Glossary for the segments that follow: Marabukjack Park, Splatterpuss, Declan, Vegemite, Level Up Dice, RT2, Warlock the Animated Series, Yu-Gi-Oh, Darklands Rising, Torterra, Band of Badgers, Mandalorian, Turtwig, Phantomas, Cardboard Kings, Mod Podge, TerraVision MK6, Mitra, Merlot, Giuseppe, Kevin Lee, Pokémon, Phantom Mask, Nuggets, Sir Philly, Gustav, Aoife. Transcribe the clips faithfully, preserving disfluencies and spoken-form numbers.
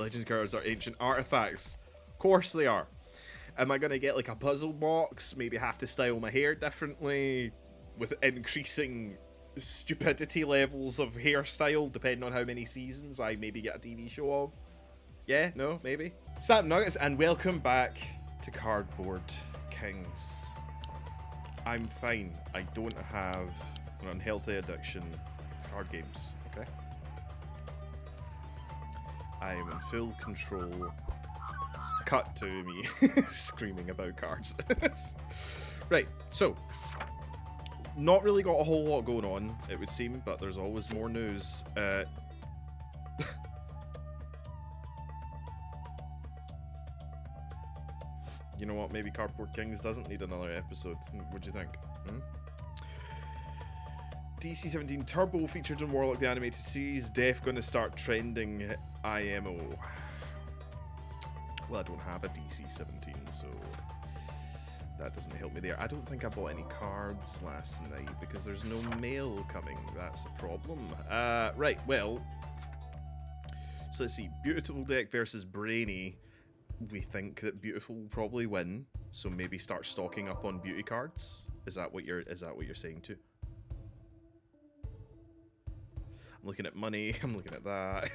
Legends cards are ancient artifacts. Of course they are. Am I going to get like a puzzle box? Maybe have to style my hair differently with increasing stupidity levels of hairstyle depending on how many seasons I maybe get a T V show of? Yeah, no, maybe. Snap Nuggets and welcome back to Cardboard Kings. I'm fine. I don't have an unhealthy addiction to card games, okay? I am in full control. Cut to me screaming about cards. Right, so not really got a whole lot going on, it would seem, but there's always more news. Uh, you know what, maybe Cardboard Kings doesn't need another episode. What do you think? Hmm? D C seventeen Turbo featured in Warlock the Animated Series. Def gonna start trending I M O. Well, I don't have a D C seventeen, so that doesn't help me there. I don't think I bought any cards last night because there's no mail coming. That's a problem. Uh, right, well, so let's see. Beautiful deck versus Brainy. We think that Beautiful will probably win, so maybe start stocking up on beauty cards. Is that what you're? Is that what you're saying too? I'm looking at money. I'm looking at that.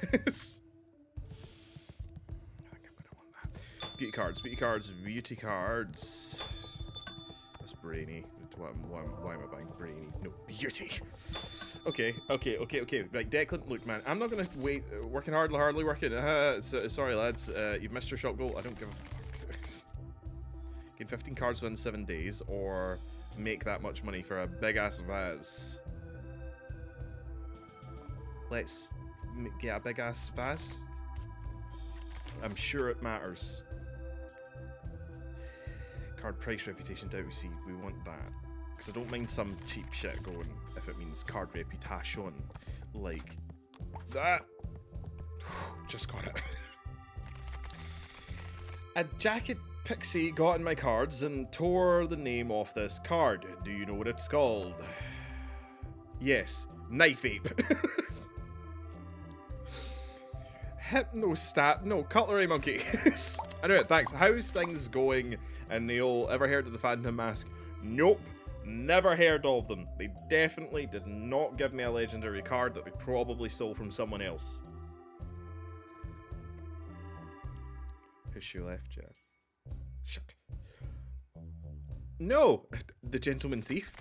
Beauty cards, beauty cards, beauty cards. That's Brainy. Why, why, why am I buying Brainy? No, beauty. Okay, okay, okay, okay. Right, Declan, look, man, I'm not going to wait. Working hard, hardly working. Uh, so, sorry, lads. Uh, you missed your shot goal. I don't give a fuck. Get fifteen cards within seven days or make that much money for a big-ass Vaz. Let's get a big-ass Vaz. I'm sure it matters. Card price reputation to see, we want that. Because I don't mind some cheap shit going if it means card reputation. Like that. Just got it. A jacket pixie got in my cards and tore the name off this card. Do you know what it's called? Yes, Knife Ape. Hypnostat, no, Cutlery Monkey. Anyway, thanks. How's things going? And they all, ever heard of the Phantom Mask? Nope, never heard of them. They definitely did not give me a legendary card that they probably stole from someone else. His shoe left, yeah. Shit. No, the Gentleman Thief.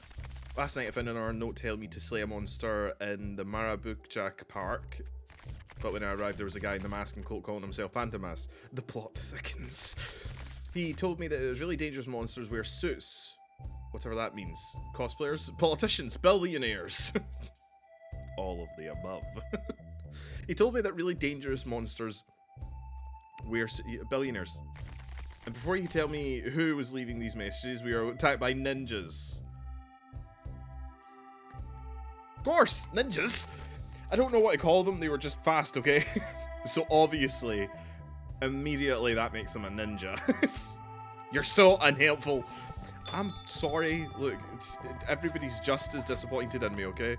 Last night I found another note telling me to slay a monster in the Marabukjack Park. But when I arrived, there was a guy in the mask and cloak calling himself Phantomas. The plot thickens. He told me that it was really dangerous monsters wear suits. Whatever that means. Cosplayers, politicians, billionaires. All of the above. He told me that really dangerous monsters wear billionaires. And before you tell me who was leaving these messages, we were attacked by ninjas. Of course, ninjas. I don't know what to call them, they were just fast, okay? So obviously, immediately that makes them a ninja. You're so unhelpful. I'm sorry, look, it's, it, everybody's just as disappointed in me, okay?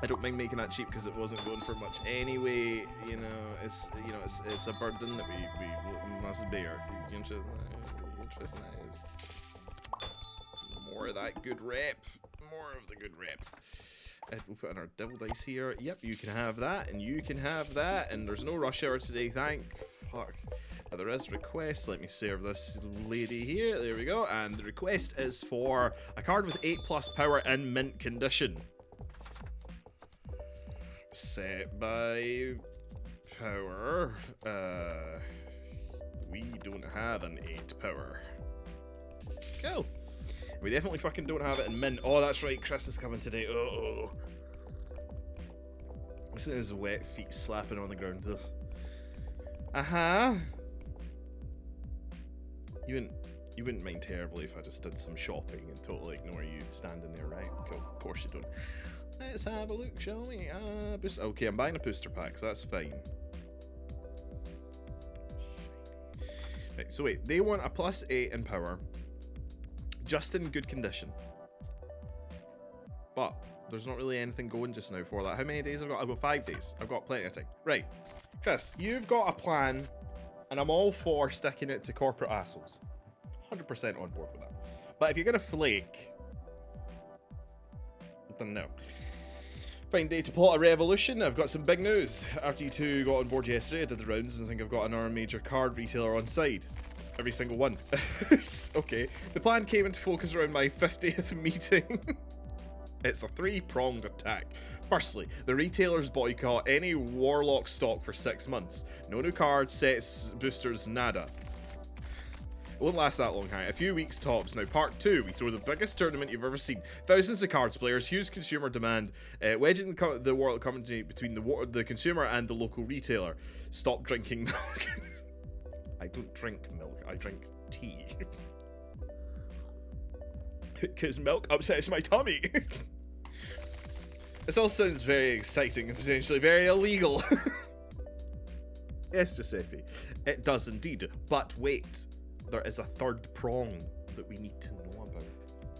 I don't mind making that cheap because it wasn't going for much anyway, you know, it's you know, it's, it's a burden that we, we must bear. You interested in that? More of that good rep, more of the good rep. We'll put in our devil dice here. Yep, you can have that, and you can have that, and there's no rush hour today, thank fuck. Now there is request, let me serve this lady here, there we go, and the request is for a card with eight plus power in mint condition. Set by power, uh, we don't have an eight power. Cool. We definitely fucking don't have it in mint. Oh, that's right, Chris is coming today. Oh, this is his wet feet slapping on the ground. Uh huh. You wouldn't, you wouldn't mind terribly if I just did some shopping and totally ignore you standing there, right? Of course you don't. Let's have a look, shall we? Uh, boost. Okay, I'm buying a booster pack, so that's fine. Right. So wait, they want a plus eight in power. Just in good condition. But there's not really anything going just now for that. How many days have I got? I've got five days. I've got plenty of time. Right. Chris, you've got a plan, and I'm all for sticking it to corporate assholes. one hundred percent on board with that. But if you're going to flake, then no. Fine day to plot a revolution. I've got some big news. R T two got on board yesterday. I did the rounds and I think I've got another major card retailer on side. Every single one. Okay. The plan came into focus around my fiftieth meeting. It's a three-pronged attack. Firstly, the retailers boycott any Warlock stock for six months. No new cards, sets, boosters, nada. It won't last that long, hang. A few weeks tops. Now, part two, we throw the biggest tournament you've ever seen. Thousands of cards players, huge consumer demand, uh, wedging the, the Warlock company between the, the consumer and the local retailer. Stop drinking milk. I don't drink milk, I drink tea. Because milk upsets my tummy. This all sounds very exciting and potentially very illegal. Yes, Giuseppe, it does indeed. But wait, there is a third prong that we need to know about.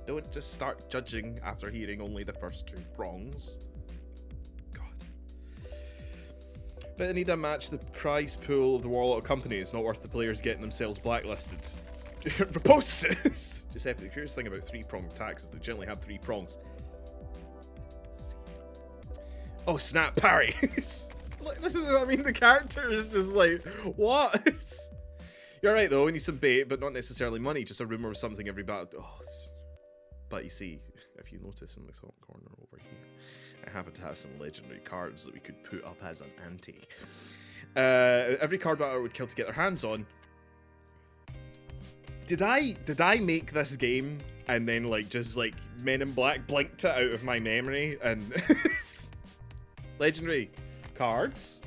Don't just start judging after hearing only the first two prongs. But I need to match the prize pool of the Warlock company. It's not worth the players getting themselves blacklisted. Reposted! Giuseppe, the curious thing about three-pronged attacks is they generally have three prongs. Oh, snap, parry! This is what I mean, the character is just like, what? You're right, though, we need some bait, but not necessarily money, just a rumour of something every battle. Oh, but you see, if you notice in the top corner over here, I happen to have some legendary cards that we could put up as an ante. Uh, every card battler would kill to get their hands on. Did I did I make this game and then like just like Men in Black blinked it out of my memory and legendary cards?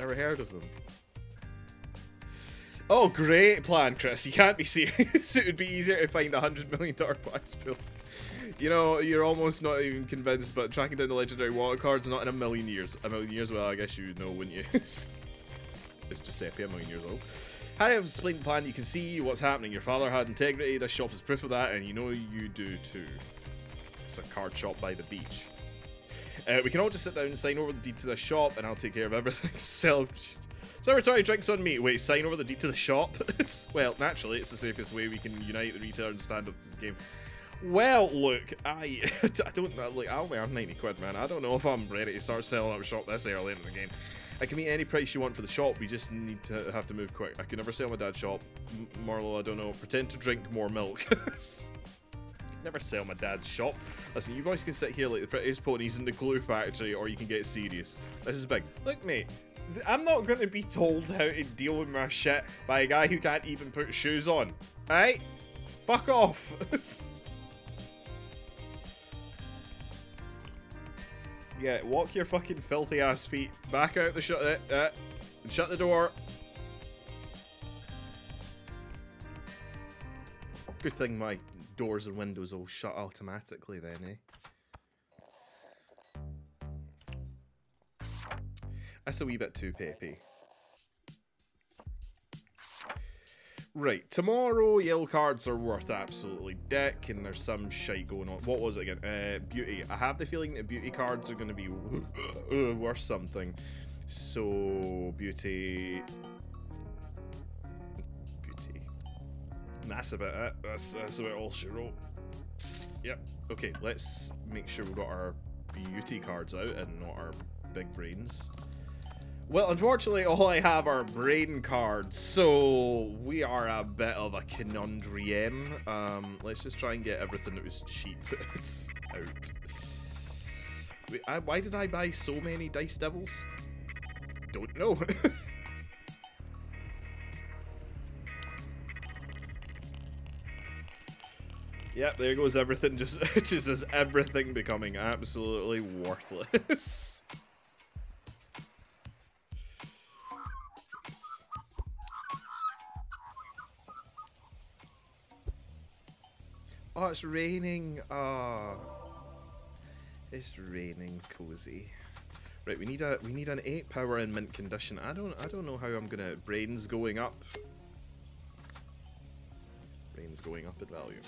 Never heard of them. Oh, great plan, Chris. You can't be serious. It would be easier to find a one hundred million dollar prize pool. You know, you're almost not even convinced, but tracking down the legendary water cards, not in a million years. A million years? Well, I guess you would know, wouldn't you? It's Giuseppe, a million years old. Harry, I've explained the plan. You can see what's happening. Your father had integrity. This shop is proof of that, and you know you do too. It's a card shop by the beach. Uh, we can all just sit down and sign over the deed to the shop, and I'll take care of everything. Sell... Celebratory drinks on me. Wait, sign over the deed to the shop? It's, well, naturally, it's the safest way we can unite the retailer and stand up to the game. Well, look, I, I don't know. Like, I only have ninety quid, man. I don't know if I'm ready to start selling up shop this early in the game. I can meet any price you want for the shop. We just need to have to move quick. I could never sell my dad's shop. M Marlo, I don't know. Pretend to drink more milk. Never sell my dad's shop. Listen, you boys can sit here like the prettiest ponies in the glue factory, or you can get serious. This is big. Look, mate. I'm not going to be told how to deal with my shit by a guy who can't even put shoes on. Alright? Fuck off. Yeah, walk your fucking filthy ass feet back out the shut uh, uh, and shut the door. Good thing my doors and windows all shut automatically then, eh? That's a wee bit too peppy. Right, tomorrow yellow cards are worth absolutely dick, and there's some shite going on. What was it again? Uh, beauty. I have the feeling that beauty cards are going to be uh, worth something. So, beauty... Beauty. And that's about it. That's, that's about all she wrote. Yep. Okay, let's make sure we've got our beauty cards out and not our big brains. Well, unfortunately, all I have are brain cards, so we are a bit of a conundrum. Um, let's just try and get everything that was cheap out. Wait, I, why did I buy so many Dice Devils? Don't know. Yep, there goes everything. Just, just is everything becoming absolutely worthless. Oh, it's raining. Ah, it's raining, cozy. Right, we need a we need an eight power in mint condition. I don't I don't know how I'm gonna. Brain's going up. Brain's going up in value.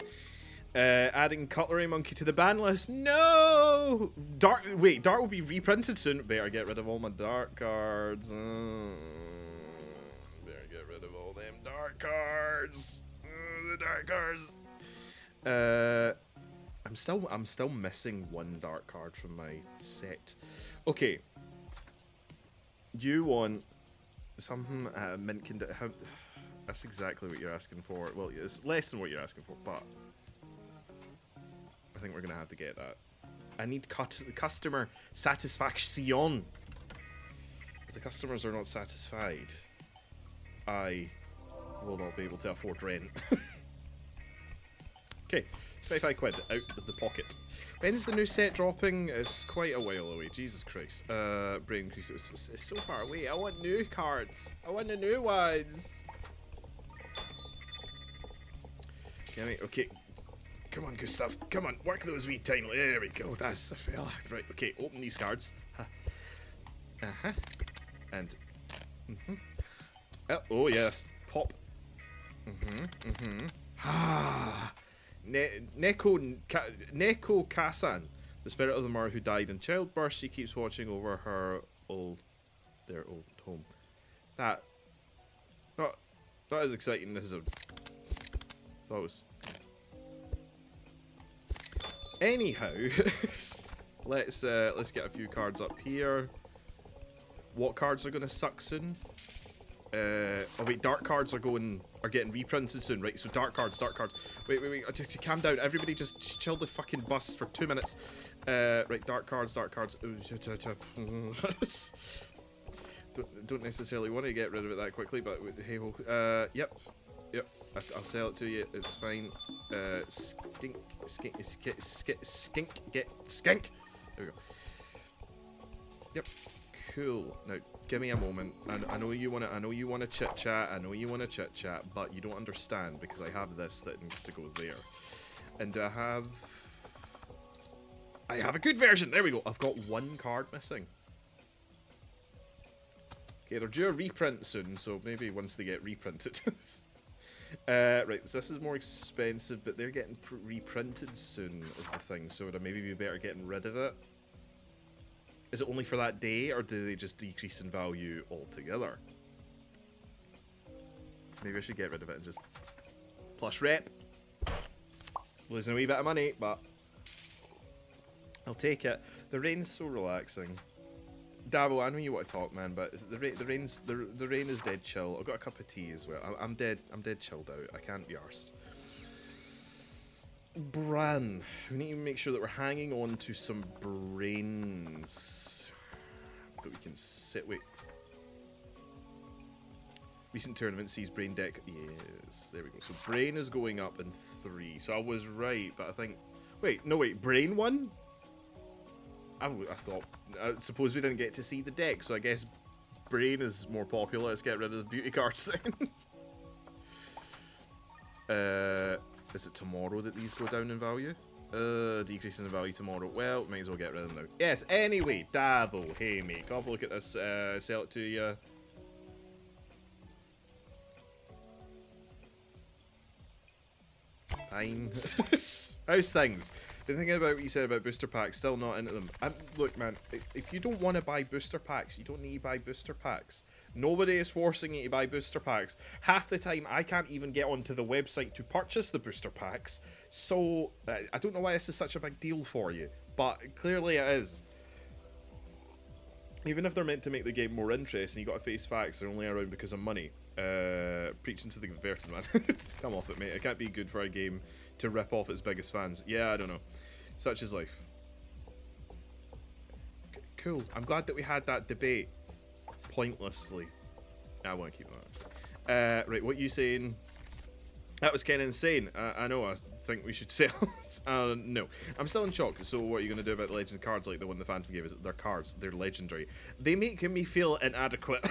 Uh, adding Cutlery Monkey to the ban list. No! Dark. Wait, Dark will be reprinted soon. Better get rid of all my Dark cards. Mm. Better get rid of all them Dark cards. Mm, the Dark cards. Uh, I'm still, I'm still missing one Dark card from my set. Okay. You want something uh, mint can do? How, that's exactly what you're asking for. Well, it's less than what you're asking for, but I think we're gonna have to get that. I need cut customer satisfaction. If the customers are not satisfied, I will not be able to afford rent. Okay, twenty-five quid out of the pocket. When's the new set dropping? It's quite a while away. Jesus Christ. Uh, brain increase. It's, it's so far away. I want new cards. I want the new ones. Give me. Okay. Come on, Gustav. Come on. Work those wee time. There we go. That's a fella. Right. Okay. Open these cards. Uh huh. And. Mm hmm. Oh, oh yes. Pop. Mm hmm. Mm hmm. Ah. Ne Neko Ka Neko Kasan, the spirit of the mother who died in childbirth, she keeps watching over her old, their old home. That, not, not as exciting as I thought it was. Anyhow, let's uh, let's get a few cards up here. What cards are gonna suck soon? Uh, oh wait, dark cards are going are getting reprinted soon, right? So dark cards, dark cards. Wait, wait, wait. Just, just calm down, everybody. Just chill the fucking bus for two minutes. Uh, right, dark cards, dark cards. don't don't necessarily want to get rid of it that quickly, but hey, well, uh, yep, yep. I, I'll sell it to you. It's fine. Uh, skink, skink, skink, skink, skink, get skink. There we go. Yep. Cool. Now, give me a moment. I, I know you want to. I know you want to chit chat. I know you want to chit chat, but you don't understand because I have this that needs to go there. And do I have? I have a good version. There we go. I've got one card missing. Okay, they're due a reprint soon, so maybe once they get reprinted. uh, right. So this is more expensive, but they're getting pr reprinted soon is the thing. So would I maybe be better getting rid of it? Is it only for that day, or do they just decrease in value altogether? Maybe I should get rid of it and just plus rep. Losing a wee bit of money, but I'll take it. The rain's so relaxing. Dabo, I know you want to talk, man, but the rain, the rain's, the the rain is dead chill. I've got a cup of tea as well. I, I'm dead. I'm dead chilled out. I can't be arsed. Bran. We need to make sure that we're hanging on to some brains that we can sit with. Recent tournament sees brain deck. Yes, there we go. So brain is going up in three. So I was right, but I think. Wait, no, wait. Brain won? I, I thought. I suppose we didn't get to see the deck, so I guess brain is more popular. Let's get rid of the beauty cards thing. uh. Is it tomorrow that these go down in value? Uh, decreasing in value tomorrow. Well, might as well get rid of them now. Yes, anyway, Dabo, hey mate, come look at this, uh, sell it to you. Fine. How's things? Been thinking about what you said about booster packs, still not into them. I'm, look man, if you don't want to buy booster packs, you don't need to buy booster packs. Nobody is forcing you to buy booster packs. Half the time, I can't even get onto the website to purchase the booster packs. So, uh, I don't know why this is such a big deal for you, but clearly it is. Even if they're meant to make the game more interesting, you got to face facts, they're only around because of money. Uh, preaching to the converted, man. Come off it, mate. It can't be good for a game to rip off its biggest fans. Yeah, I don't know. Such is life. C cool. I'm glad that we had that debate. Pointlessly. I want to keep that. Uh, right, what are you saying? That was kind of insane. Uh, I know, I think we should sell it. Uh, no. I'm still in shock. So what are you going to do about the Legend cards like the one the Phantom gave us? They're cards. They're legendary. They make me feel inadequate.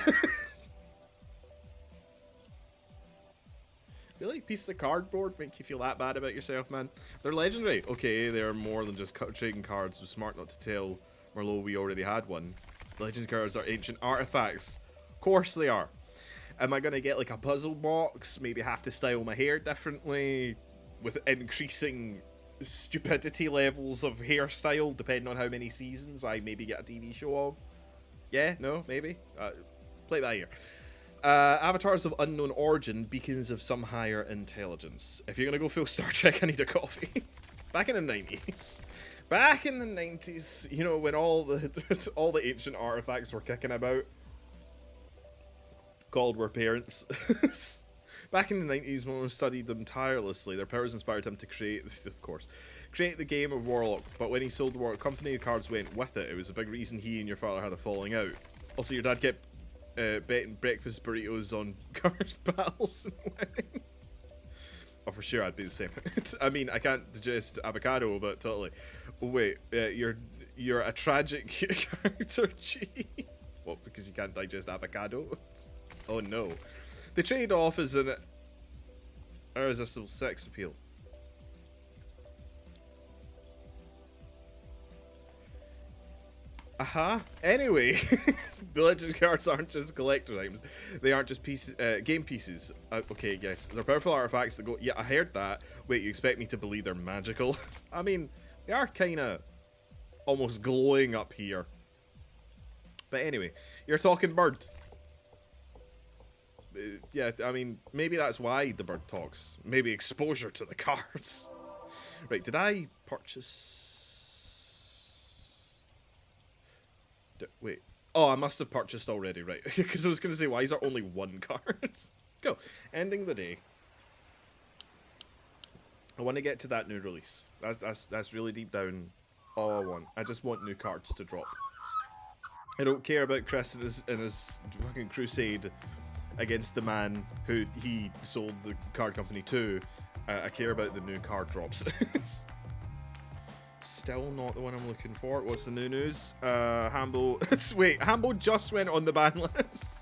Really? Pieces of cardboard make you feel that bad about yourself, man? They're legendary. Okay, they're more than just trading cards. It was smart not to tell Merlot we already had one. Legends cards are ancient artifacts. Of course they are. Am I going to get like a puzzle box? Maybe have to style my hair differently with increasing stupidity levels of hairstyle depending on how many seasons I maybe get a T V show of. Yeah, no, maybe. Uh, play it by ear. Uh, avatars of unknown origin, beacons of some higher intelligence. If you're going to go full Star Trek, I need a coffee. Back in the nineties. Back in the nineties, you know, when all the all the ancient artifacts were kicking about. Called were parents. Back in the nineties, Mono studied them tirelessly. Their powers inspired him to create, of course, create the game of Warlock. But when he sold the Warlock Company, the cards went with it. It was a big reason he and your father had a falling out. Also, your dad kept uh, betting breakfast burritos on card battles. Oh, for sure, I'd be the same. I mean, I can't digest avocado, but totally. Oh, wait, uh, you're you're a tragic character, gee. What? Because you can't digest avocado? Oh no. The trade-off is an irresistible sex appeal. Aha. Uh-huh. Anyway, the legend cards aren't just collector's items. They aren't just pieces, uh, game pieces. Uh, okay, yes. They're powerful artifacts that go... Yeah, I heard that. Wait, you expect me to believe they're magical? I mean, they are kind of almost glowing up here. But anyway, you're talking bird. Yeah, I mean, maybe that's why the bird talks. Maybe exposure to the cards. Right, did I purchase... Did, wait. Oh, I must have purchased already, right. Because I was going to say, why is there only one card? Go. Ending the day. I want to get to that new release. That's, that's, that's really deep down all I want. I just want new cards to drop. I don't care about Chris and his, and his fucking crusade against the man who he sold the card company to. Uh, I care about the new card drops. Still not the one I'm looking for. What's the new news? Uh, Hambo. Wait, Hambo just went on the ban list.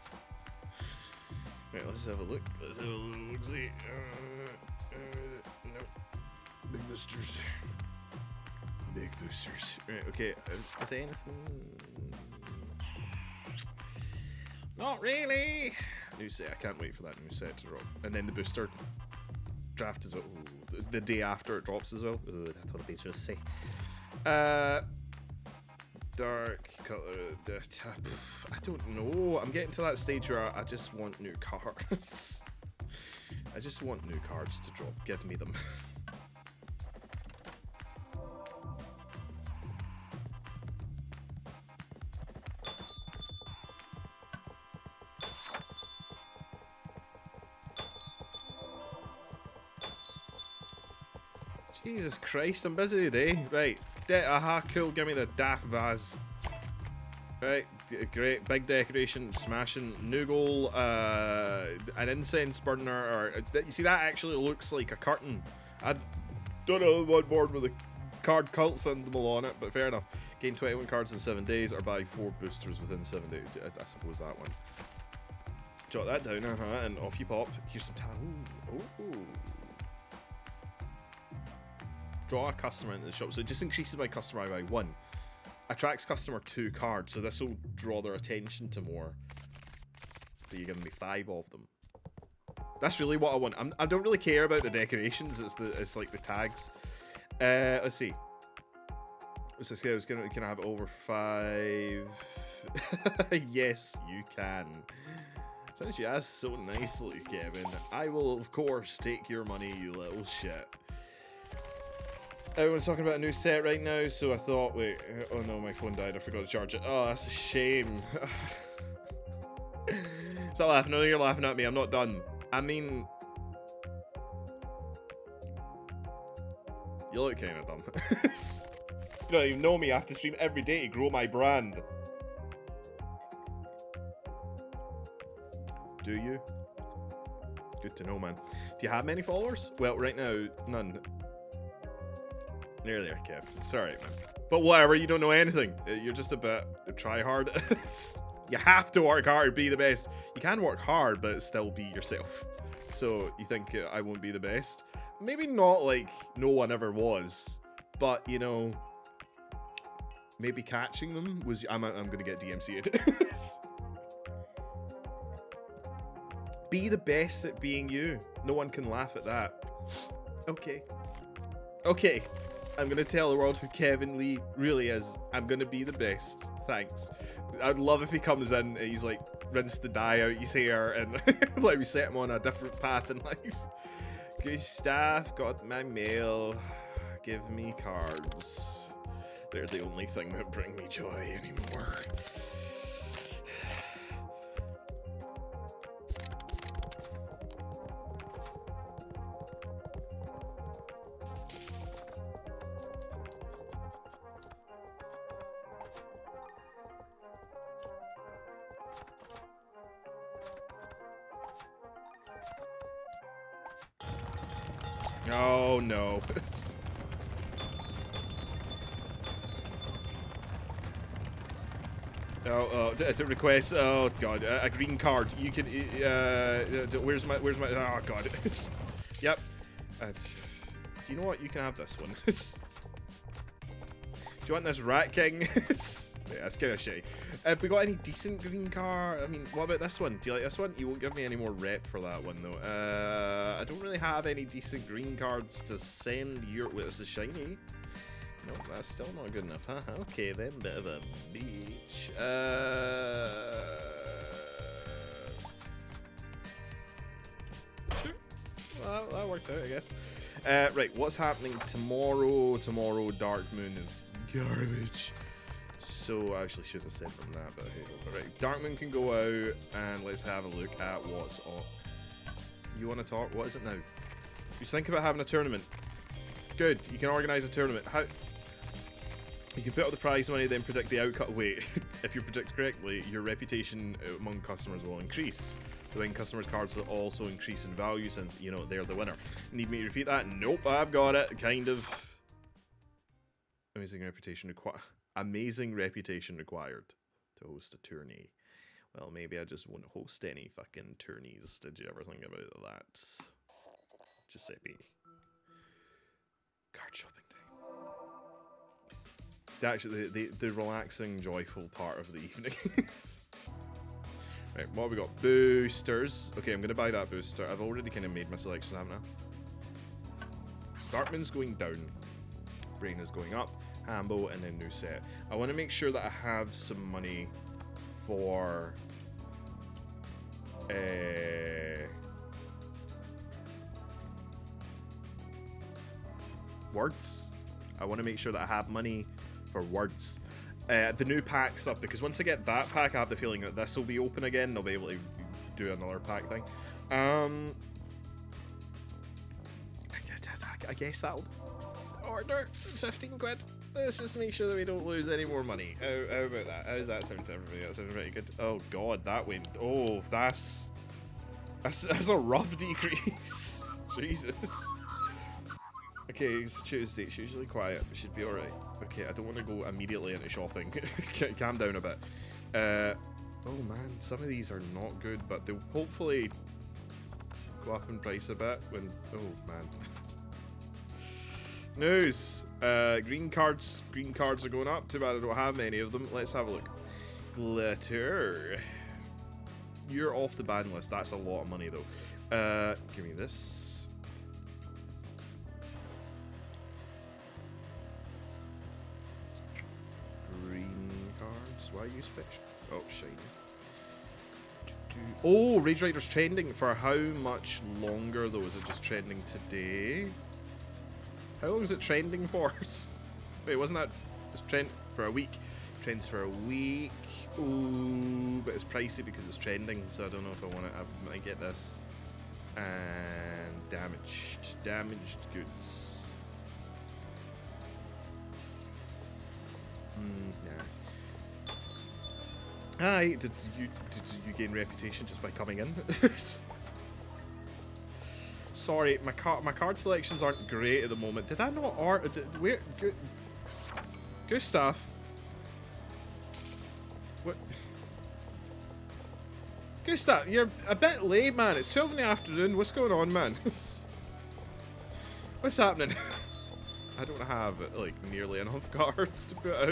Right, let's have a look. Let's have a look. See. Uh, uh, no. Big boosters. Big boosters. Right, okay. Is, is there anything? Not really. New set. I can't wait for that new set to drop. And then the booster draft as well. Ooh, the, the day after it drops as well. Ooh, that would be just say. Uh, dark color. I don't know. I'm getting to that stage where I just want new cards. I just want new cards to drop. Give me them. Jesus Christ, I'm busy today. Right, De aha, cool, give me the daff vase. Right, D great, big decoration, smashing, new goal, uh, an incense burner, or, uh, you see, that actually looks like a curtain. I don't know what board with the card cult symbol on it, but fair enough. Gain twenty-one cards in seven days, or buy four boosters within seven days. I, I suppose that one. Jot that down, uh-huh, and off you pop. Here's some time. Ooh, ooh. Draw a customer into the shop, so it just increases my customer by one. Attracts customer two cards, so this will draw their attention to more. But you're giving me five of them. That's really what I want. I'm, I don't really care about the decorations. It's the it's like the tags. Uh, let's see. What's this guy? Can, can I have it over five? Yes, you can. Since you asked so nicely, Kevin, I will of course take your money, you little shit. Everyone's talking about a new set right now, so I thought, wait, oh no, my phone died, I forgot to charge it. Oh, that's a shame. Stop laughing, no, you're laughing at me, I'm not done. I mean... You look kind of dumb. You don't even know me, I have to stream every day to grow my brand. Do you? Good to know, man. Do you have many followers? Well, right now, none. Nearly there, Kev. Sorry, man. But whatever, you don't know anything. You're just a bit try hard. You have to work hard, be the best. You can work hard, but still be yourself. So you think I won't be the best? Maybe not like no one ever was, but you know, maybe catching them was. I'm, I'm gonna get D M C'd. Be the best at being you. No one can laugh at that. Okay. Okay. I'm gonna tell the world who Kevin Lee really is. I'm gonna be the best. Thanks. I'd love if he comes in and he's like, rinse the dye out his hair and like we set him on a different path in life. Gustav got my mail. Give me cards. They're the only thing that bring me joy anymore. Oh no. oh, oh, it's a request. Oh god, a, a green card. You can. Uh, where's my? Where's my? Oh god. Yep. Uh, do you know what? You can have this one. Do you want this Rat King? Yeah, that's kind of shitty. Have we got any decent green car? I mean, what about this one? Do you like this one? You won't give me any more rep for that one, though. Uh, I don't really have any decent green cards to send your... Wait, this is shiny. No, that's still not good enough, huh? Okay, then, bit of a beach. Uh... Sure. Well, that, that worked out, I guess. Uh, right, what's happening tomorrow? Tomorrow, Dark Moon is garbage. So I actually should have said from that, but hey, alright. Darkman can go out and let's have a look at what's up. You want to talk? What is it now? Just think about having a tournament. Good, you can organise a tournament. How? You can put up the prize money, then predict the outcome. Wait, if you predict correctly, your reputation among customers will increase. The winning customers' cards will also increase in value since, you know, they're the winner. Need me to repeat that? Nope, I've got it. Kind of. Amazing reputation required. Amazing reputation required to host a tourney. Well, maybe I just won't host any fucking tourneys. Did you ever think about that? Giuseppe. Card shopping day. Actually, the, the, the relaxing, joyful part of the evening. Right, what have we got? Boosters. Okay, I'm going to buy that booster. I've already kind of made my selection, haven't I? Dartman's going down. Brain is going up. Ambo and then new set. I want to make sure that I have some money for uh, words. I want to make sure that I have money for words. Uh, the new pack's up because once I get that pack, I have the feeling that this will be open again. They'll be able to do another pack thing. Um, I guess, I guess that'll order fifteen quid. Let's just make sure that we don't lose any more money. How, how about that? How does that sound to everybody? That sounds pretty good. Oh god, that went... Oh, that's... That's, that's a rough decrease. Jesus. Okay, it's Tuesday. It's usually quiet. It should be alright. Okay, I don't want to go immediately into shopping. Calm down a bit. Uh, oh man, some of these are not good, but they'll hopefully go up in price a bit when... Oh man. News! Uh, green cards. Green cards are going up. Too bad I don't have many of them. Let's have a look. Glitter. You're off the ban list. That's a lot of money though. Uh, give me this. Green cards. Why are you special? Oh, shiny. Oh, Rage Rider's trending. For how much longer though? Is it just trending today? How long is it trending for? Wait, wasn't that it's trend for a week? Trends for a week. Ooh, but it's pricey because it's trending, so I don't know if I want it. I might get this. And damaged, damaged goods. Mm, nah. Hi. Did you did you gain reputation just by coming in? Sorry, my card my card selections aren't great at the moment. Did I not order? Did, where, Gu Gustav? What? Gustav, you're a bit late, man. It's twelve in the afternoon. What's going on, man? What's happening? I don't have like nearly enough cards to put out.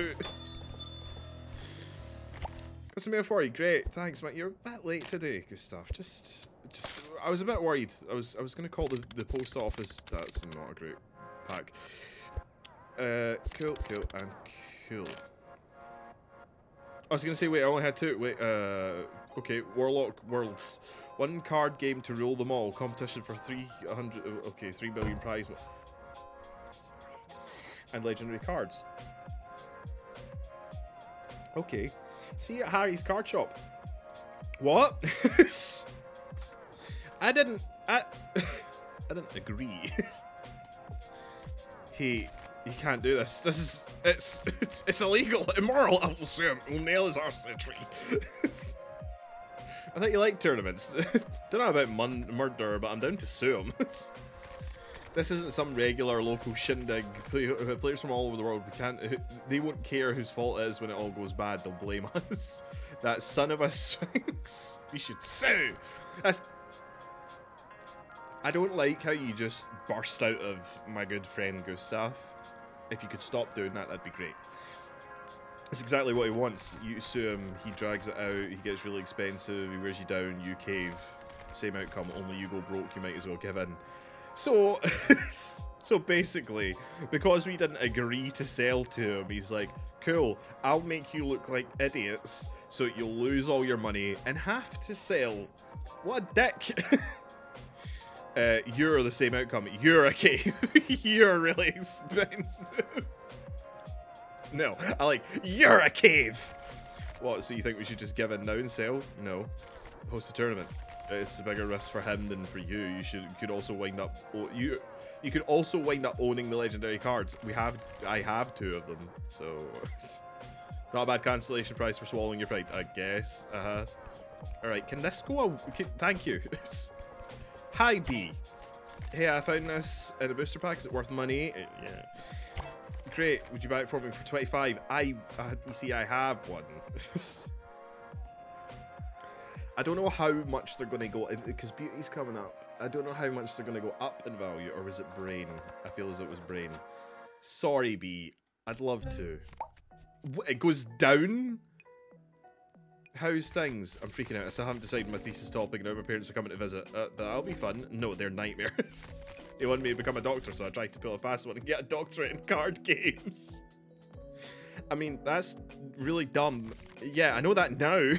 Got some mail for you. Great, thanks, mate. You're a bit late today, Gustav. Just. Just, I was a bit worried. I was I was gonna call the, the post office. That's not a great pack. Uh, cool, cool, and cool. I was gonna say, wait, I only had two. Wait, uh, okay, Warlock Worlds. One card game to rule them all. Competition for three hundred, okay, three billion prize money. And legendary cards. Okay. See you at Harry's card shop. What? I didn't, I, I didn't agree. He, you can't do this. This is, it's, it's, it's illegal, immoral. I will sue him. We'll nail his arse to the tree. I think you like tournaments. Don't know about mun murder, but I'm down to sue him. This isn't some regular local shindig. Players from all over the world, we can't, they won't care whose fault it is when it all goes bad. They'll blame us. That son of a sphinx. We should sue. That's, I don't like how you just burst out of my good friend Gustav. If you could stop doing that, that'd be great. It's exactly what he wants. You sue him, he drags it out, he gets really expensive, he wears you down, you cave. Same outcome, only you go broke, you might as well give in. So, so basically, because we didn't agree to sell to him, he's like, cool, I'll make you look like idiots so you'll lose all your money and have to sell. What a dick. Uh, you're the same outcome. You're a cave. You're really expensive. No, I like, you're a cave. What, so you think we should just give in now and sell? No. Host a tournament. It's a bigger risk for him than for you. You should could also wind up you you could also wind up owning the legendary cards. We have I have two of them, so not a bad cancellation price for swallowing your pride, I guess. Uh-huh. Alright, can this go out? Can, thank you. Hi B. Hey, I found this in a booster pack. Is it worth money? Uh, yeah. Great. Would you buy it for me for twenty-five? I uh, you see, I have one. I don't know how much they're going to go in because beauty's coming up. I don't know how much they're going to go up in value, or was it brain? I feel as it was brain. Sorry B. I'd love to. What, it goes down? How's things? I'm freaking out. I still haven't decided my thesis topic. Now my parents are coming to visit. Uh, but that'll be fun. No, they're nightmares. They wanted me to become a doctor, so I tried to pull a fast one and get a doctorate in card games. I mean, that's really dumb. Yeah, I know that now.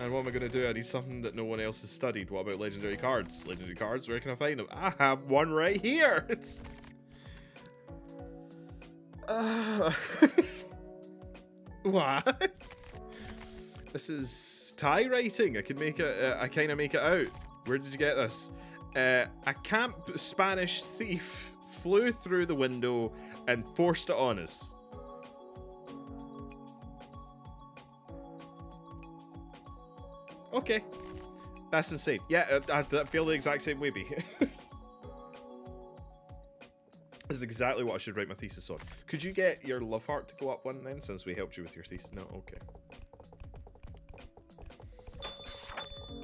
And what am I going to do? I need something that no one else has studied. What about legendary cards? Legendary cards? Where can I find them? I have one right here. It's... Uh... what? This is tie writing. I can make it. Uh, I kind of make it out. Where did you get this? Uh, a camp Spanish thief flew through the window and forced it on us. Okay, that's insane. Yeah, I, I feel the exact same way. B. This is exactly what I should write my thesis on. Could you get your love heart to go up one then, since we helped you with your thesis? No, okay.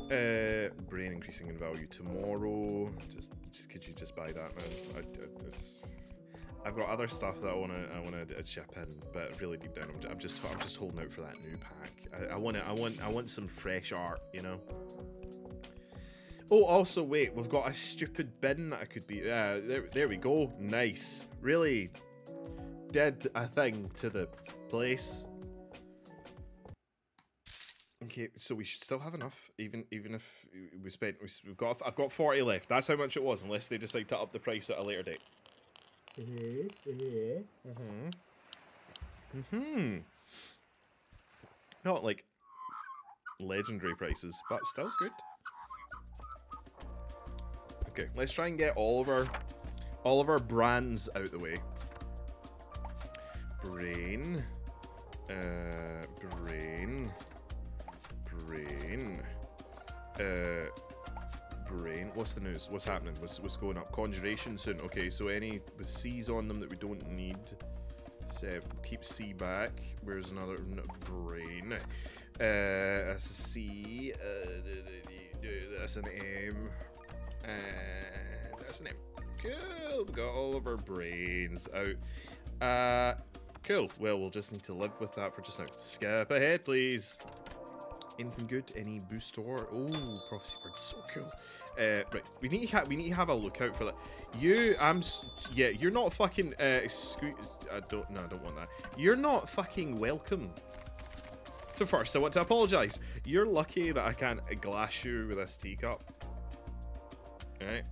Uh, brain increasing in value tomorrow. Just, just could you just buy that, man? I, I just, I've got other stuff that I wanna, I wanna chip in, but really deep down, I'm, I'm just, I'm just holding out for that new pack. I, I want I want, I want some fresh art, you know. Oh, also wait, we've got a stupid bin that I could be. Uh, there, there we go. Nice. Really did a thing to the place. Okay, so we should still have enough, even even if we spent. We've got. I've got forty left. That's how much it was, unless they decide to up the price at a later date. Mhm. Mhm. Mhm. Mhm. Not like legendary prices, but still good. Okay, let's try and get all of our all of our brands out the way. Brain. Uh, brain. Brain, uh, brain. What's the news? What's happening? What's what's going up? Conjuration soon. Okay, so any with C's on them that we don't need. So keep C back. Where's another no, brain? Uh, that's a C. Uh, that's an M. Uh, that's an M. Cool. We got all of our brains out. Uh, cool. Well, we'll just need to live with that for just now. Skip ahead, please. Anything good? Any boost store? Oh, prophecy word, so cool. Uh, right, we need to we need to have a look out for that. You, I'm, yeah, you're not fucking. Uh, excuse, I don't. No, I don't want that. You're not fucking welcome. So first, I want to apologise. You're lucky that I can't glass you with this teacup. All right.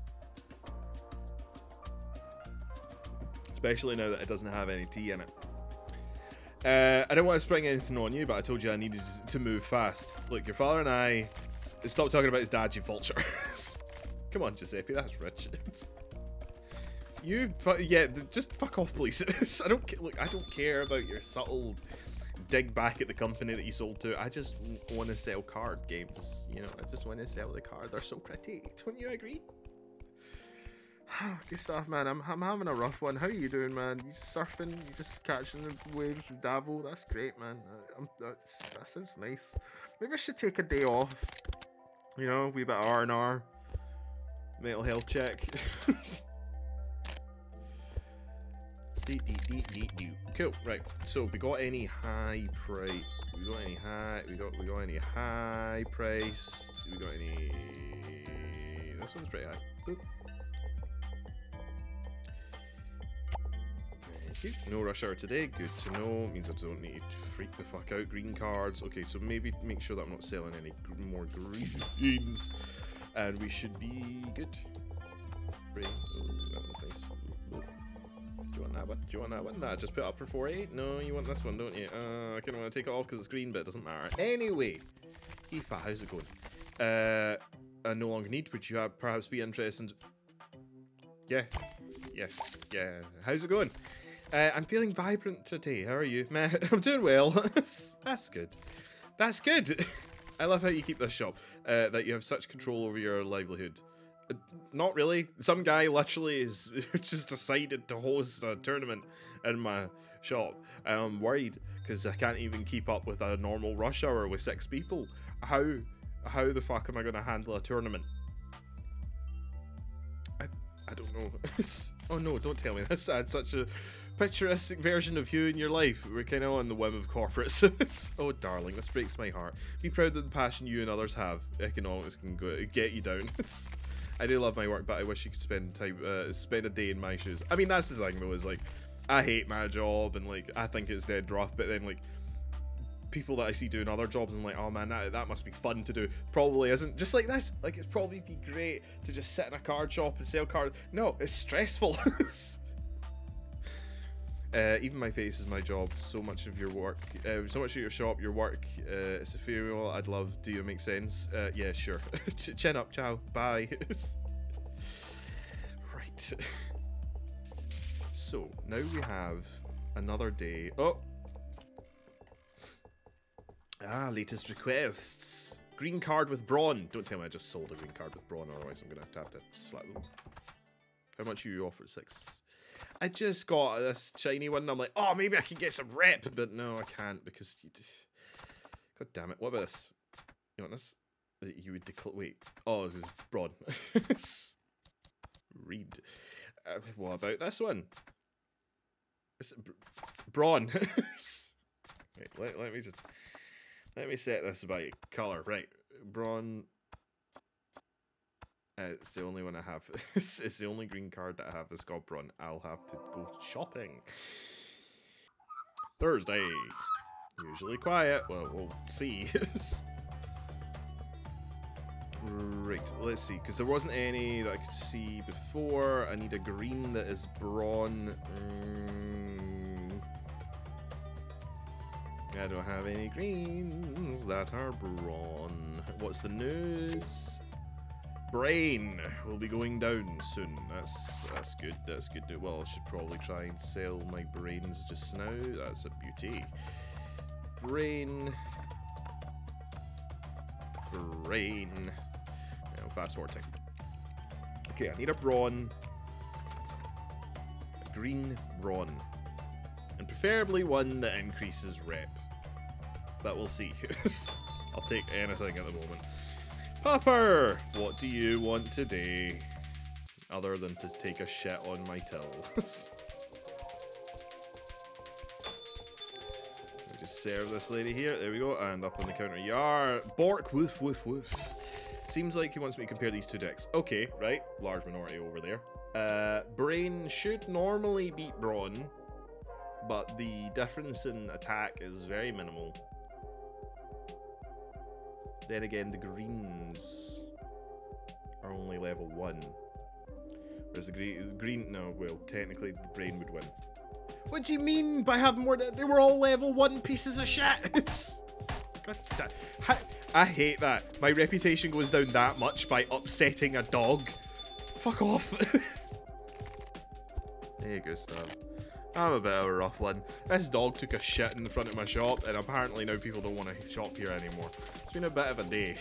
Especially now that it doesn't have any tea in it. Uh, I don't want to spring anything on you, but I told you I needed to move fast. Look, your father and I... Stop talking about his dad, you vultures. Come on, Giuseppe, that's rich. You... Yeah, just fuck off, please. I don't, look, I don't care about your subtle dig back at the company that you sold to. I just want to sell card games. You know, I just want to sell the card. They're so pretty. Don't you agree? Gustav, man, I'm, I'm having a rough one. How are you doing, man? You just surfing? You just catching the waves with Davo? That's great, man. I'm, that's, that sounds nice. Maybe I should take a day off. You know, wee bit R and R. Mental health check. Cool, right. So we got any high price? We got any high? We got we got any high price? We got any? This one's pretty high. Boop. No rush hour today, good to know. Means I don't need to freak the fuck out. Green cards. Okay, so maybe make sure that I'm not selling any more greens. And we should be good. Brain. Oh, that was nice. Oh. Do you want that one? Do you want that one? Nah, just put up for four eight. No, you want this one, don't you? Uh, I kind of want to take it off because it's green, but it doesn't matter. Anyway, Aoife, how's it going? Uh, I no longer need. Would you have perhaps be interested? Yeah. Yeah. Yeah. How's it going? Uh, I'm feeling vibrant today. How are you? Meh, I'm doing well. That's good. That's good. I love how you keep this shop. Uh, that you have such control over your livelihood. Uh, not really. Some guy literally is just decided to host a tournament in my shop. And I'm worried because I can't even keep up with a normal rush hour with six people. How, how the fuck am I going to handle a tournament? I, I don't know. Oh no, don't tell me this. I had such a... picturesque version of you in your life. We're kind of on the whim of corporates. Oh darling, this breaks my heart. Be proud of the passion you and others have. Economics can go get you down. I do love my work, but I wish you could spend time, uh, spend a day in my shoes. I mean, that's the thing though, is like, I hate my job and like, I think it's dead rough, but then like, people that I see doing other jobs, I'm like, oh man, that, that must be fun to do. Probably isn't. Just like this, like it's probably be great to just sit in a card shop and sell cards. No, it's stressful. Uh, even my face is my job. So much of your work, uh, so much of your shop, your work, uh, it's ethereal. I'd love. Do you make sense? Uh, yeah, sure. Chin up, ciao, bye. Right. So now we have another day. Oh, ah, latest requests. Green card with brawn. Don't tell me I just sold a green card with brawn. Otherwise, I'm gonna have to, have to slap them. How much you offer? Six. I just got this shiny one and I'm like, oh, maybe I can get some rep, but no, I can't because you just... God damn it. What about this? You want this? Is it you would declare? Wait. Oh, this is broad. Read. Uh, what about this one? It's br brawn. Wait, let, let me just... Let me set this by colour. Right. Brawn... Uh, it's the only one I have. It's, it's the only green card that I have that's got brawn. I'll have to go shopping. Thursday. Usually quiet. Well, we'll see. Right, let's see. Because there wasn't any that I could see before. I need a green that is brawn. Mm. I don't have any greens that are brawn. What's the news? Brain will be going down soon. That's that's good. That's good. Well, I should probably try and sell my brains just now. That's a beauty. Brain. Brain. Now fast forwarding. Okay, I need a brawn. A green brawn. And preferably one that increases rep. But we'll see. I'll take anything at the moment. Pupper, what do you want today? Other than to take a shit on my till. Just serve this lady here. There we go. And up on the counter. Yar! Bork! Woof, woof, woof. Seems like he wants me to compare these two decks. Okay, right. Large minority over there. Uh, Brain should normally beat Brawn, but the difference in attack is very minimal. Then again, the greens are only level one. Whereas the green, green no, well, technically the Brain would win. What do you mean by having more? They were all level one pieces of shit. God damn. I, I hate that. My reputation goes down that much by upsetting a dog. Fuck off. Hey, Gustav. I'm a bit of a rough one. This dog took a shit in the front of my shop, and apparently now people don't want to shop here anymore. It's been a bit of a day.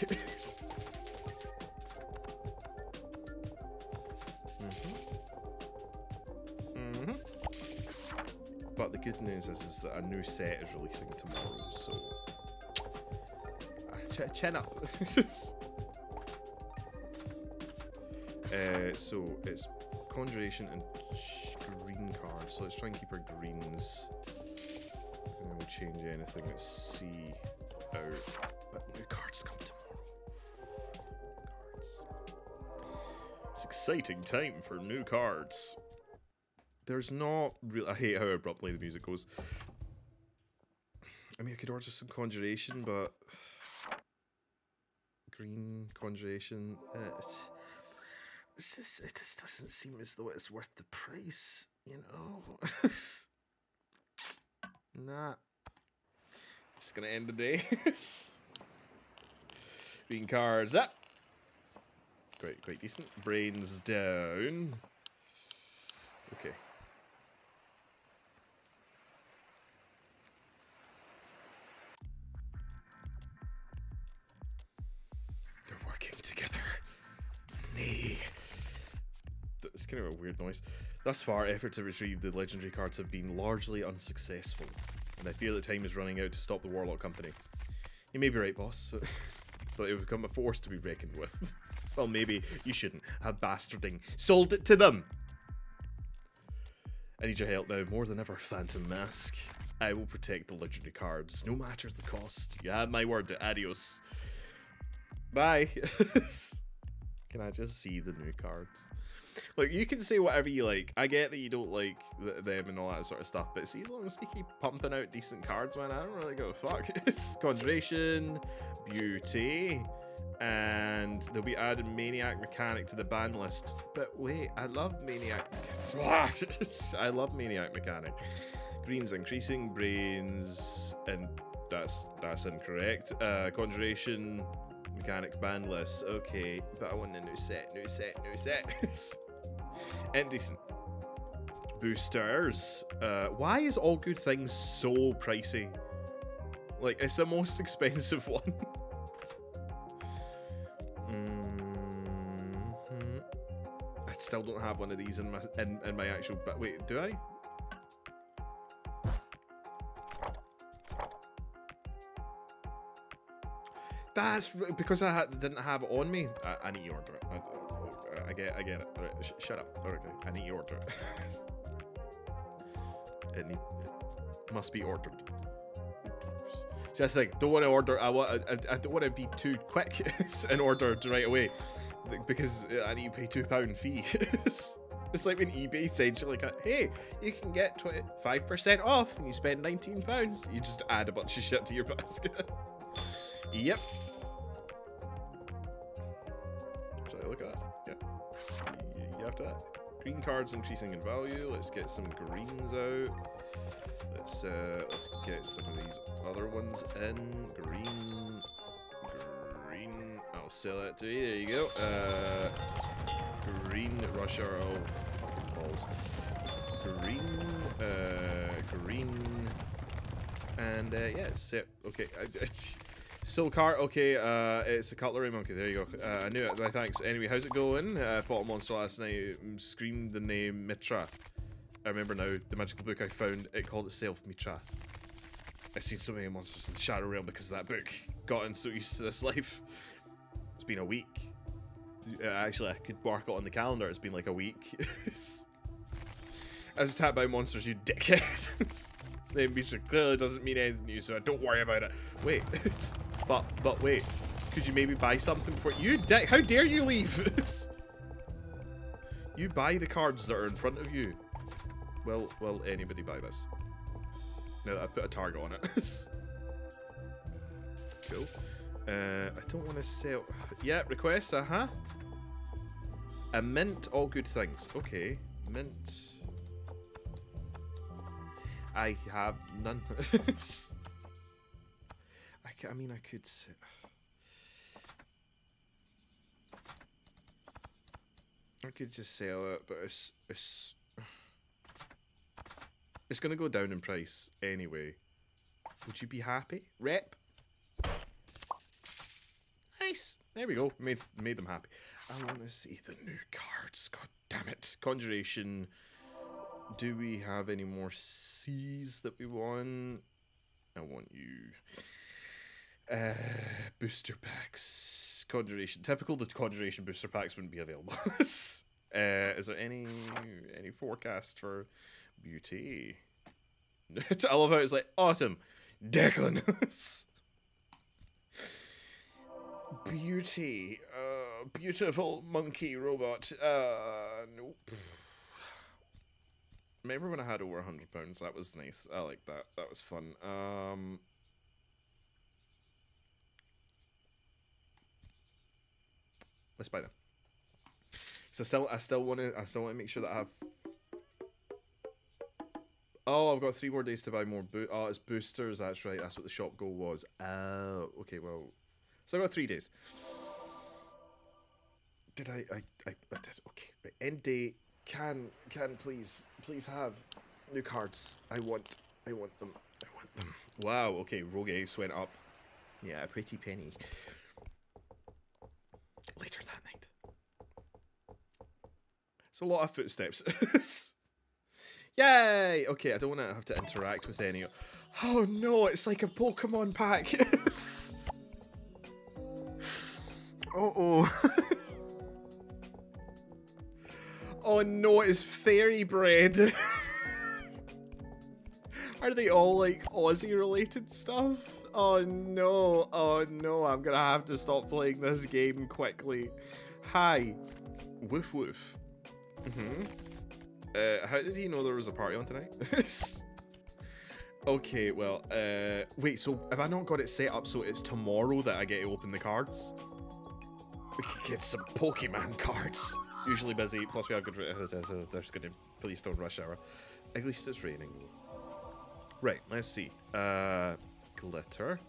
Mm-hmm. Mm-hmm. But the good news is, is that a new set is releasing tomorrow, so... Ch chin up. uh, so it's Conjuration and green cards. So let's try and keep our greens. And then we'll change anything. Let's see out. But new cards come tomorrow. Cards. It's exciting time for new cards. There's not really. I hate how abruptly the music goes. I mean, I could order some Conjuration, but. Green Conjuration. Uh, it's, it's just, it just doesn't seem as though it's worth the price, you know. Nah. It's gonna end the day. Green cards up. Great, quite decent. Brains down. Okay. Together. Nay. It's kind of a weird noise. Thus far, efforts to retrieve the legendary cards have been largely unsuccessful, and I fear the time is running out to stop the Warlock Company. You may be right, boss, but it will become a force to be reckoned with. Well, maybe you shouldn't have bastarding sold it to them. I need your help now more than ever, Phantom Mask. I will protect the legendary cards, no matter the cost. You have my word. Adios. Bye. Can I just see the new cards? Look, you can say whatever you like. I get that you don't like th them and all that sort of stuff, but see, as long as they keep pumping out decent cards, man, I don't really give a fuck. It's Conjuration, Beauty, and they'll be adding Maniac Mechanic to the ban list. But wait, I love Maniac Mechanic. I love Maniac Mechanic. Green's increasing, Brains, and that's, that's incorrect. Uh, Conjuration... Mechanic ban list, okay, but I want a new set, new set, new set. Indecent. Boosters. Uh, why is all good things so pricey? Like, it's the most expensive one. Mm-hmm. I still don't have one of these in my in, in my actual. But wait, do I? That's because I ha didn't have it on me. I, I need to order it. I, I, I get, I get it. All right, sh shut up. All right, I need to order it. it, need, it must be ordered. See, that's like don't want to order. I want. I, I don't want to be too quick and order right away because I need to pay two pound fee. It's like when eBay said, like, hey, you can get twenty-five percent off when you spend nineteen pounds. You just add a bunch of shit to your basket. Yep. Shall I look at that? Yeah. You have to. Green cards increasing in value. Let's get some greens out. Let's uh, let's get some of these other ones in. Green, green. I'll sell it to you. There you go. Uh, green Russia. Oh, fucking balls. Green. Uh, green. And uh, yeah, it's it. Okay. Soul cart, okay, uh, it's a cutlery monkey, there you go. Uh, I knew it, my thanks. Anyway, how's it going? I uh, fought a monster last night, screamed the name Mitra. I remember now, the magical book I found, it called itself Mitra. I've seen so many monsters in the Shadow Realm because of that book. Gotten so used to this life. It's been a week. Uh, actually, I could mark it on the calendar, it's been like a week. I was attacked by monsters, you dickheads. ambition clearly doesn't mean anything to you, so don't worry about it. Wait, but but wait, could you maybe buy something before you dick? How dare you leave? You buy the cards that are in front of you. Will will anybody buy this? Now that I put a target on it. Cool. Uh, I don't want to sell. Yeah, requests. Uh huh. A mint, all good things. Okay, mint. I have none. I, I mean, I could. I could just sell it, but it's it's it's gonna go down in price anyway. Would you be happy? Rep. Nice. There we go. Made made them happy. I want to see the new cards. God damn it! Conjuration. Do we have any more C's that we want? I want you. Uh, booster packs. Conjuration. Typical. The conjuration booster packs wouldn't be available. uh, is there any any forecast for beauty? I love how it's like autumn. Declan. Beauty. Uh, beautiful monkey robot. Uh, nope. Remember when I had over a hundred pounds? That was nice. I like that. That was fun. Um, let's buy them. So still, I still want to. I still want to make sure that I have. Oh, I've got three more days to buy more. Bo oh, it's boosters. That's right. That's what the shop goal was. Oh, okay. Well, so I got three days. Did I? I. I. I did. Okay. Right. End date. Can, can please, please have new cards. I want, I want them. I want them. Wow, okay, Rogue Ace went up. Yeah, a pretty penny. Later that night. It's a lot of footsteps. Yay! Okay, I don't want to have to interact with any. Oh no, it's like a Pokemon pack. Uh-oh. Oh no, it's fairy bread. Are they all like Aussie related stuff? Oh no, oh no, I'm gonna have to stop playing this game quickly. Hi. Woof woof. Mm-hmm. Uh, how did he know there was a party on tonight? Okay, well, uh, wait, so have I not got it set up so it's tomorrow that I get to open the cards? We could get some Pokemon cards. Usually busy, plus we have good. There's gonna. Please don't rush hour. At least it's raining. Right, let's see. Uh, glitter.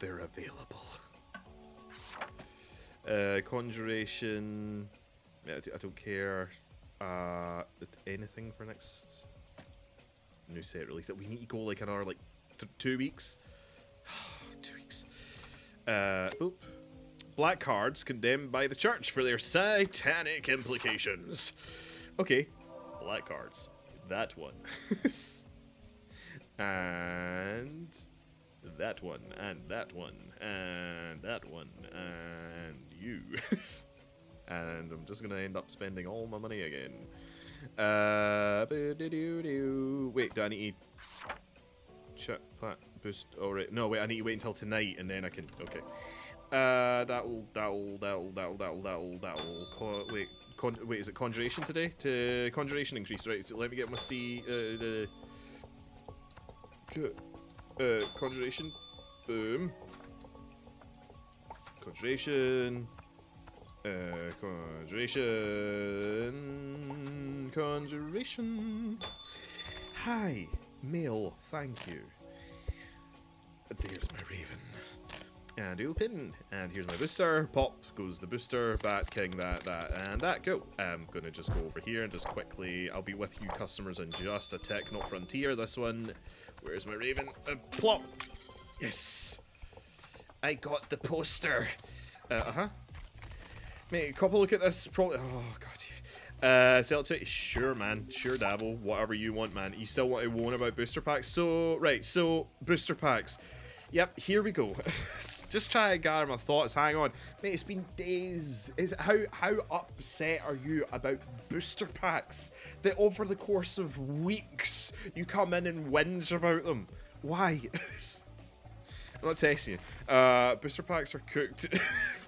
They're available. Uh, conjuration. Yeah, I don't care. Uh, anything for next new set release? That we need to go like another like th two weeks. two weeks. Uh, oop. Black cards condemned by the church for their satanic implications. Okay, black cards. That one. And that one, and that one, and that one, and you. And I'm just gonna end up spending all my money again. Uh, wait, do I need to check that boost? Alright, no, wait, I need to wait until tonight and then I can, okay. Uh, that'll, that'll, that'll, that'll, that'll, that'll, that'll, con wait, con wait, is it conjuration today? To conjuration increase, right, so let me get my C, uh, the, uh, conjuration, boom, conjuration, uh, conjuration, conjuration, hi, mail, thank you, there's my raven. And open, and here's my booster. Pop goes the booster. Bat king, that, that, and that. Go. I'm gonna just go over here and just quickly. I'll be with you, customers, in just a tech, not frontier. This one. Where's my raven? Uh, plop. Yes. I got the poster. Uh, uh huh. Mate, a couple look at this. Probably. Oh god. Uh, sell it to you. Sure, man. Sure, dabble. Whatever you want, man. You still want to warn about booster packs? So right. So booster packs. Yep, here we go. Just try to gather my thoughts. Hang on. Mate, it's been days. Is it, how how upset are you about booster packs that over the course of weeks you come in and whinge about them? Why? I'm not testing you. Uh, booster packs are cooked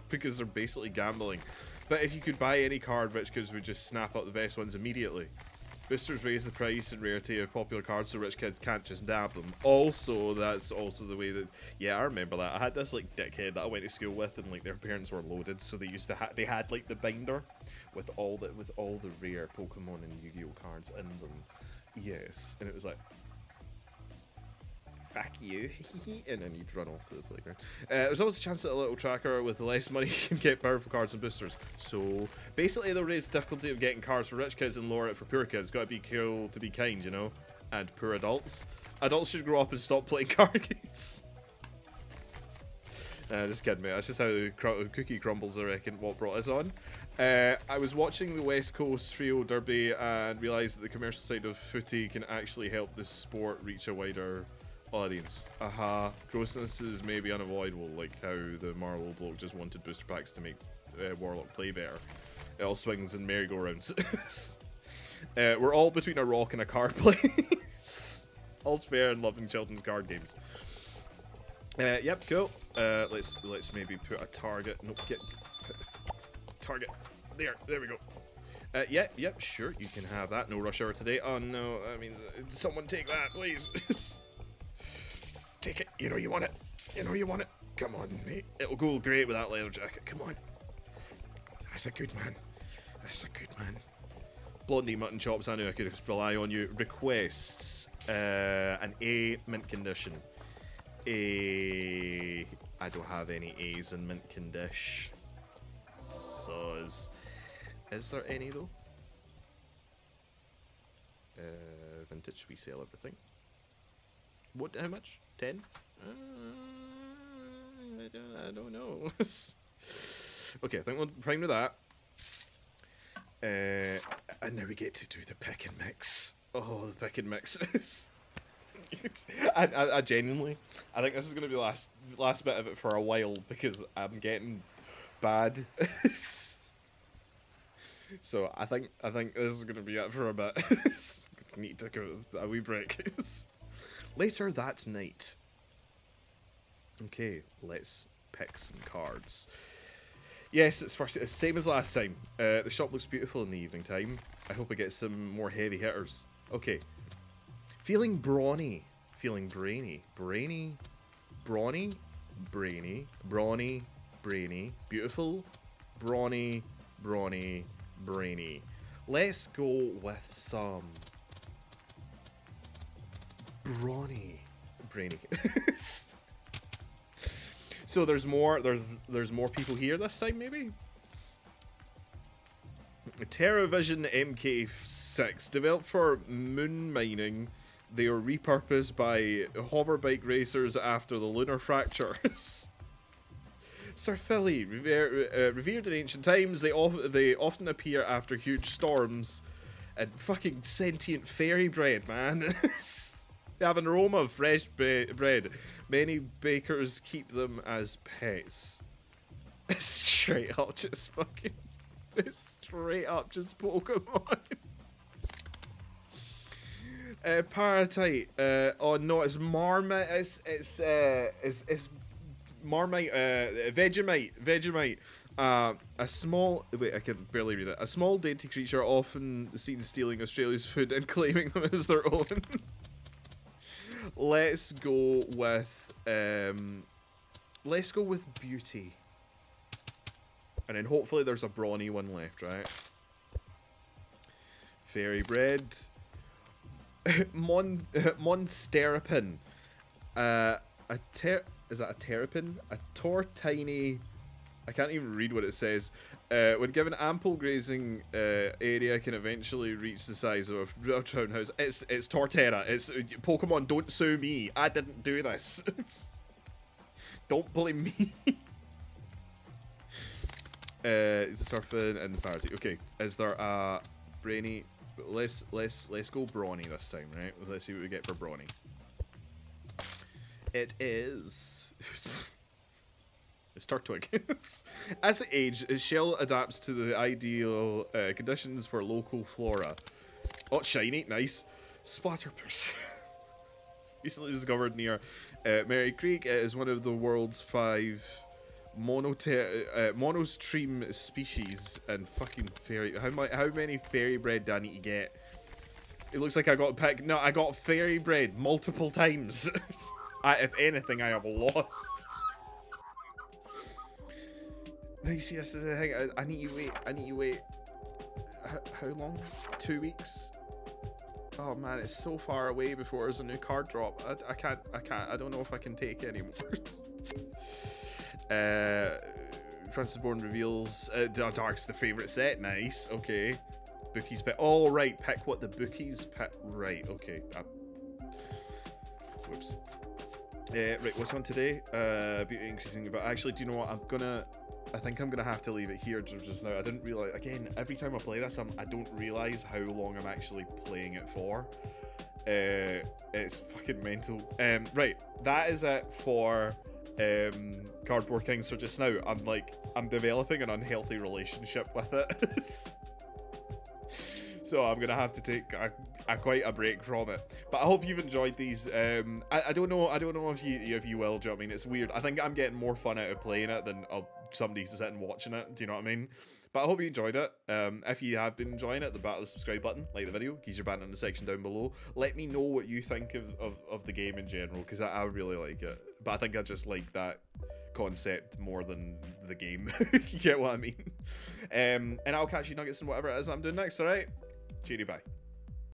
because they're basically gambling. But if you could buy any card, rich kids would just snap up the best ones immediately. Boosters raise the price and rarity of popular cards so rich kids can't just nab them. Also, that's also the way that... Yeah, I remember that. I had this, like, dickhead that I went to school with, and, like, their parents were loaded, so they used to ha they had, like, the binder with all the, with all the rare Pokemon and Yu-Gi-Oh cards in them. Yes. And it was like... Back you, and then you'd run off to the playground. Uh, there's always a chance that a little tracker with less money can get powerful cards and boosters. So basically, they'll raise the difficulty of getting cards for rich kids and lower it for poor kids. Got to be cool to be kind, you know. And poor adults. Adults should grow up and stop playing card games. Uh, just kidding, mate. That's just how the cr cookie crumbles. I reckon what brought us on. Uh, I was watching the West Coast Trio Derby and realised that the commercial side of footy can actually help the sport reach a wider audience. Aha. Uh-huh. Grossnesses may be unavoidable, like how the Marlow bloke just wanted booster packs to make uh, Warlock play better. It all swings and merry-go-rounds. uh, we're all between a rock and a card place. All's fair in loving children's card games. Uh, yep, cool. Uh, let's let's maybe put a target. No, get target. There, there we go. Uh, yeah, yep, sure, you can have that. No rush hour today. Oh no, I mean, someone take that, please. Take it. You know you want it. You know you want it. Come on, mate. It'll go great with that leather jacket. Come on. That's a good man. That's a good man. Blondie mutton chops. I knew I could rely on you. Requests. Uh, an A mint condition. A. I don't have any A's in mint condition. So is, is there any though? Uh, vintage. We sell everything. What? How much? ten? Uh, I, don't, I don't know. Okay, I think we'll prime with that. Uh, and now we get to do the pick and mix. Oh, the pick and mixes. I, I, I genuinely, I think this is going to be the last, last bit of it for a while because I'm getting bad. So I think I think this is going to be it for a bit. I need to go a wee break. Later that night. Okay, let's pick some cards. Yes, it's first, it's same as last time. Uh, the shop looks beautiful in the evening time. I hope I get some more heavy hitters. Okay. Feeling brawny. Feeling brainy. Brainy. Brawny. Brainy. Brawny. Brainy. Beautiful. Brawny. Brawny. Brainy. Let's go with some... Brawny. Brainy. So there's more there's there's more people here this time maybe? TerraVision M K six. Developed for moon mining. They are repurposed by hoverbike racers after the lunar fractures. Sir Philly. Rever uh, revered in ancient times, they, of they often appear after huge storms. And fucking sentient fairy bread, man. They have an aroma of fresh ba bread. Many bakers keep them as pets. Straight up just fucking... Straight up just Pokemon. uh, Paratite. Uh, oh no, it's Marmite. It's... It's... Uh, it's, it's Marmite. Uh, Vegemite. Vegemite. Uh, a small... Wait, I can barely read it. A small dainty creature often seen stealing Australia's food and claiming them as their own. Let's go with um let's go with beauty. And then hopefully there's a brawny one left, right? Fairy bread. Mon Monsterapin. Uh a ter is that a terrapin? A tortini. I can't even read what it says. Uh, when given ample grazing uh, area, can eventually reach the size of a round house. It's it's Torterra. It's Pokemon. Don't sue me. I didn't do this. Don't blame me. uh, it's a surfing and the party. Okay. Is there a brainy? Let's let's let's go brawny this time, right? Let's see what we get for brawny. It is... It's Turtwig. As it ages, its shell adapts to the ideal uh, conditions for local flora. Oh, shiny. Nice. Splatterpuss. Recently discovered near uh, Merry Creek, it is one of the world's five monote uh, monostream species. And fucking fairy. How, my, how many fairy bread do I need to get? It looks like I got picked. No, I got fairy bread multiple times. I, if anything, I have lost. Nice, yes, this is the thing. I, I need to wait. I need to wait. How, how long? Two weeks? Oh man, it's so far away before there's a new card drop. I, I can't. I can't. I don't know if I can take anymore. uh, Francis Bourne reveals uh, Dark's the favorite set. Nice. Okay. Bookies pick. All right. Pick what the bookies pick. Right. Okay. I, whoops. Uh, right, what's on today? Uh, beauty increasing, but actually, do you know what? I'm gonna, I think I'm gonna have to leave it here just now. I didn't realize, again, every time I play this, I'm, I don't realize how long I'm actually playing it for. Uh, it's fucking mental. Um, right, that is it for um, Cardboard Kings. So just now, I'm like, I'm developing an unhealthy relationship with it. So I'm going to have to take a, a, quite a break from it. But I hope you've enjoyed these. Um, I, I don't know I don't know if you if you will, do you know what I mean? It's weird. I think I'm getting more fun out of playing it than uh, somebody sitting watching it, do you know what I mean? But I hope you enjoyed it. Um, if you have been enjoying it, the back of the subscribe button, like the video, keys your band in the section down below. Let me know what you think of, of, of the game in general, because I, I really like it. But I think I just like that concept more than the game. You get what I mean? Um, and I'll catch you nuggets and whatever it is I'm doing next, alright? Cheerio, bye.